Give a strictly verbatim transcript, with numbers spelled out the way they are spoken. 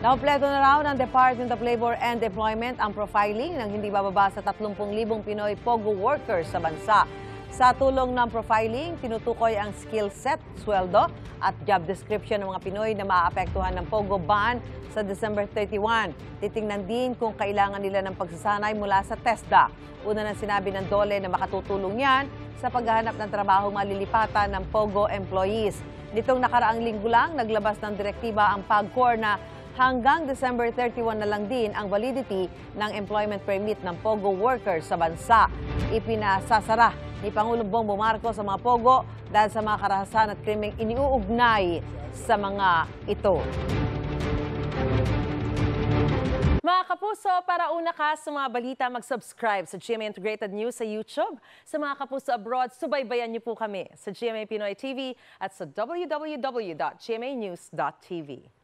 Naopleto na raw ng Department of Labor and Employment ang profiling ng hindi bababa sa tatlumpung libong Pinoy Pogo workers sa bansa. Sa tulong ng profiling, tinutukoy ang skill set, sweldo at job description ng mga Pinoy na maaapektuhan ng Pogo ban sa December thirty-first. Titingnan din kung kailangan nila ng pagsasanay mula sa TESDA. Una na sinabi ng DOLE na makatutulong yan sa paghahanap ng trabaho malilipatan ng Pogo employees. Nitong nakaraang linggo lang, naglabas ng direktiba ang PAGCOR na hanggang December thirty-first na lang din ang validity ng employment permit ng Pogo workers sa bansa. Ipinasasara ni Pangulong Bongbong Marcos sa mga Pogo dahil sa mga karahasan at krimeng iniuugnay sa mga ito. Mga Kapuso, para una ka sa mga balita, mag-subscribe sa G M A Integrated News sa YouTube. Sa mga Kapuso abroad, subaybayan niyo po kami sa G M A Pinoy T V at sa w w w dot g m a news dot t v.